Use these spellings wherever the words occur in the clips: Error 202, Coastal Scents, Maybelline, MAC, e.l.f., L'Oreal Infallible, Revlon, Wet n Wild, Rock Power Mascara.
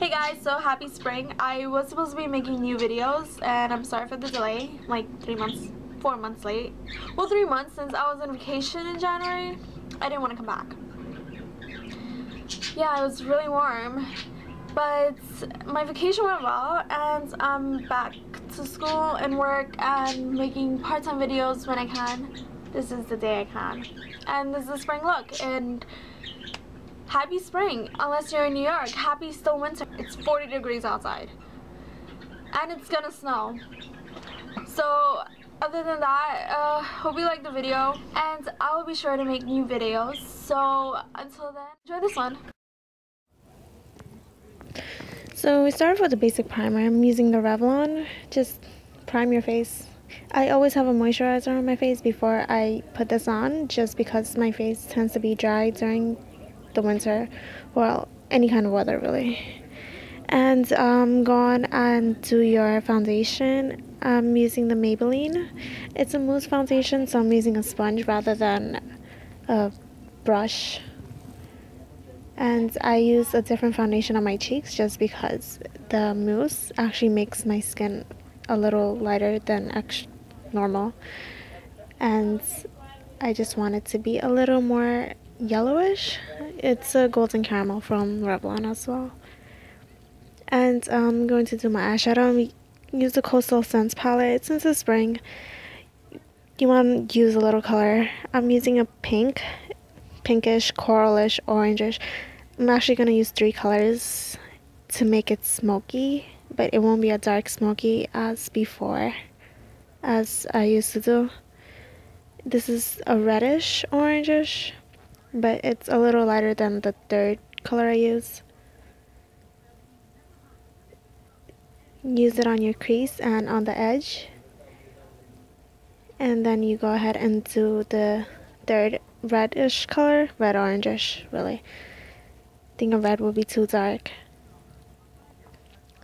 Hey guys, so happy spring. I was supposed to be making new videos and I'm sorry for the delay, like 3 months, 4 months late. Well, 3 months since I was on vacation in January. I didn't want to come back. Yeah, it was really warm, but my vacation went well and I'm back to school and work and making part-time videos when I can. This is the day I can. And this is the spring look and happy spring, unless you're in New York. Happy still winter. It's 40 degrees outside and it's gonna snow. So other than that, hope you liked the video and I will be sure to make new videos. So until then, enjoy this one. So we started with the basic primer. I'm using the Revlon. Just prime your face. I always have a moisturizer on my face before I put this on, just because my face tends to be dry during the winter, well, any kind of weather really. And go on and do your foundation. I'm using the Maybelline. It's a mousse foundation, so I'm using a sponge rather than a brush. And I use a different foundation on my cheeks just because the mousse actually makes my skin a little lighter than normal, and I just want it to be a little more yellowish. It's a golden caramel from Revlon as well. And I'm going to do my eyeshadow. Use the Coastal Scents palette. Since it's spring, you want to use a little color. I'm using a pink, pinkish, coralish, orangish. I'm actually going to use 3 colors to make it smoky, but it won't be a dark smoky as before, as I used to do. This is a reddish, orangish, but it's a little lighter than the 3rd color I use. Use it on your crease and on the edge, and then you go ahead and do the 3rd reddish color, red orangish really. I think a red will be too dark.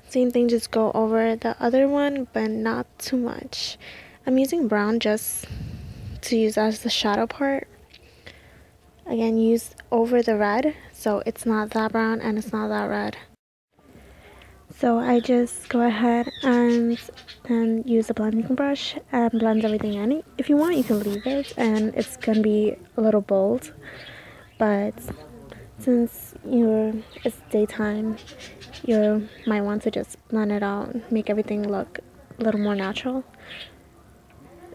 Same thing, just go over the other one, but not too much. I'm using brown just to use as the shadow part. Again, use over the red, so it's not that brown and it's not that red. So I just go ahead and then use a blending brush and blend everything in. If you want, you can leave it, and it's going to be a little bold. But since it's daytime, you might want to just blend it out, make everything look a little more natural.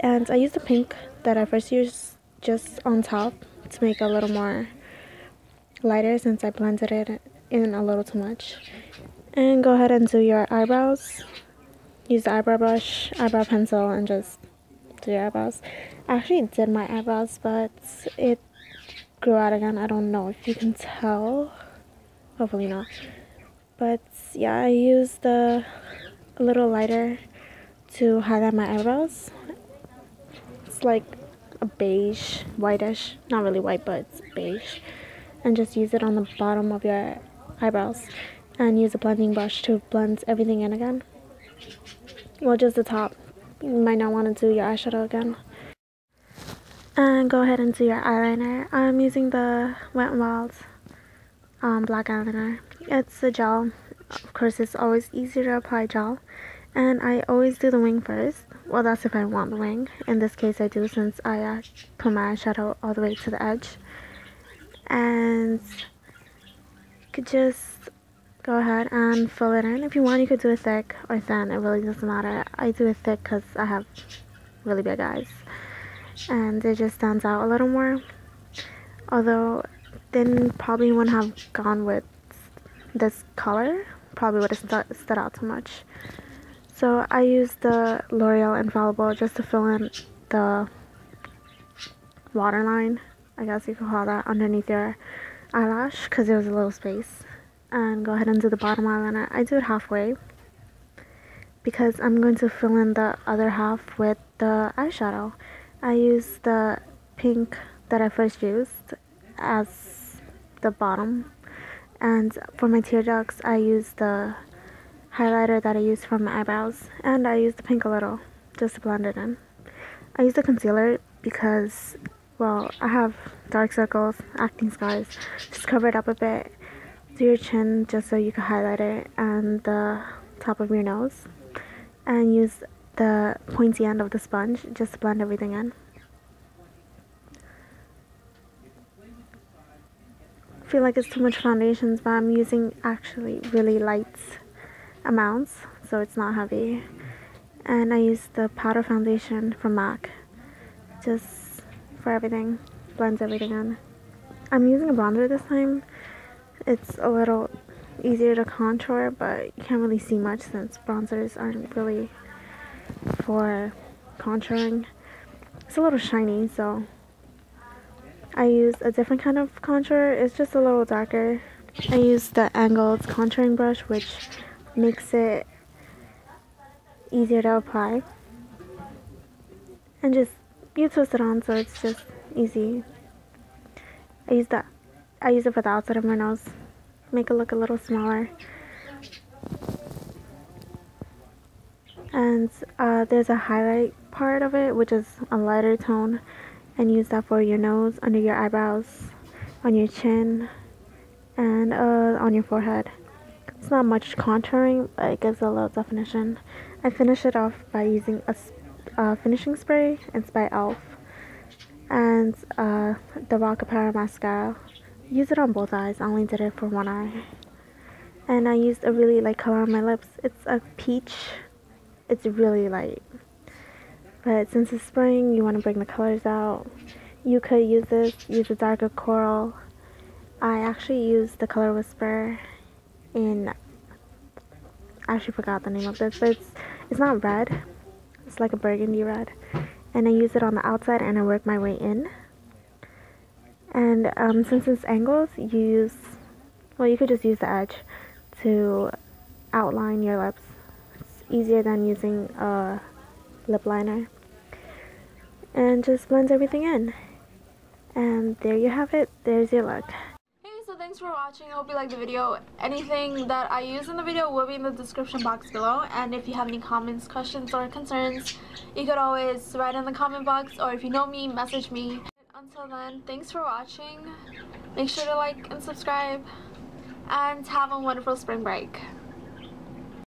And I use the pink that I first used just on top to make it a little more lighter, since I blended it in a little too much. And go ahead and do your eyebrows. Use the eyebrow brush, eyebrow pencil, and just do your eyebrows. I actually did my eyebrows, but it grew out again. I don't know if you can tell. Hopefully not. But yeah, I used a little lighter to highlight my eyebrows. It's like a beige, whitish, not really white, but it's beige. And just use it on the bottom of your eyebrows. And use a blending brush to blend everything in again. Well, just the top. You might not want to do your eyeshadow again. And go ahead and do your eyeliner. I'm using the Wet n Wild black eyeliner. It's a gel. Of course, it's always easier to apply gel. And I always do the wing first. Well, that's if I want the wing. In this case, I do, since I put my eyeshadow all the way to the edge. And you could just go ahead and fill it in. If you want, you could do it thick or thin. It really doesn't matter. I do it thick because I have really big eyes, and it just stands out a little more. Although thin probably wouldn't have gone with this color. Probably would have stood out too much. So I used the L'Oreal Infallible just to fill in the waterline, I guess you could call that, underneath your eyelash, because there was a little space. And go ahead and do the bottom eyeliner. I do it halfway because I'm going to fill in the other half with the eyeshadow. I use the pink that I first used as the bottom, and for my tear ducts I use the highlighter that I used for my eyebrows, and I use the pink a little just to blend it in. I use the concealer because, well, I have dark circles, acne scars, just cover it up a bit to your chin just so you can highlight it and the top of your nose, and use the pointy end of the sponge just to blend everything in. I feel like it's too much foundations, but I'm using actually really light amounts, so it's not heavy. And I use the powder foundation from MAC just for everything, blends everything in. I'm using a bronzer this time. It's a little easier to contour, but you can't really see much since bronzers aren't really for contouring. It's a little shiny, so I use a different kind of contour. It's just a little darker. I use the angled contouring brush, which makes it easier to apply, and just you twist it on so it's just easy. I use it for the outside of my nose, make it look a little smaller. And there's a highlight part of it, which is a lighter tone, and use that for your nose, under your eyebrows, on your chin, and on your forehead. It's not much contouring, but it gives a little definition. I finish it off by using a finishing spray. It's by e.l.f. and the Rock Power Mascara. Use it on both eyes. I only did it for one eye. And I used a really light color on my lips. It's a peach. It's really light. But since it's spring, you want to bring the colors out. You could use this. Use a darker coral. I actually used the color Whisper in... I actually forgot the name of this, but it's not red. It's like a burgundy red. And I use it on the outside and I work my way in. And since it's angles, you use, well, you could just use the edge to outline your lips. It's easier than using a lip liner. And just blends everything in. And there you have it. There's your look. Hey, so thanks for watching. I hope you liked the video. Anything that I use in the video will be in the description box below. And if you have any comments, questions, or concerns, you could always write in the comment box, or if you know me, message me. Until then, thanks for watching. Make sure to like and subscribe, and have a wonderful spring break.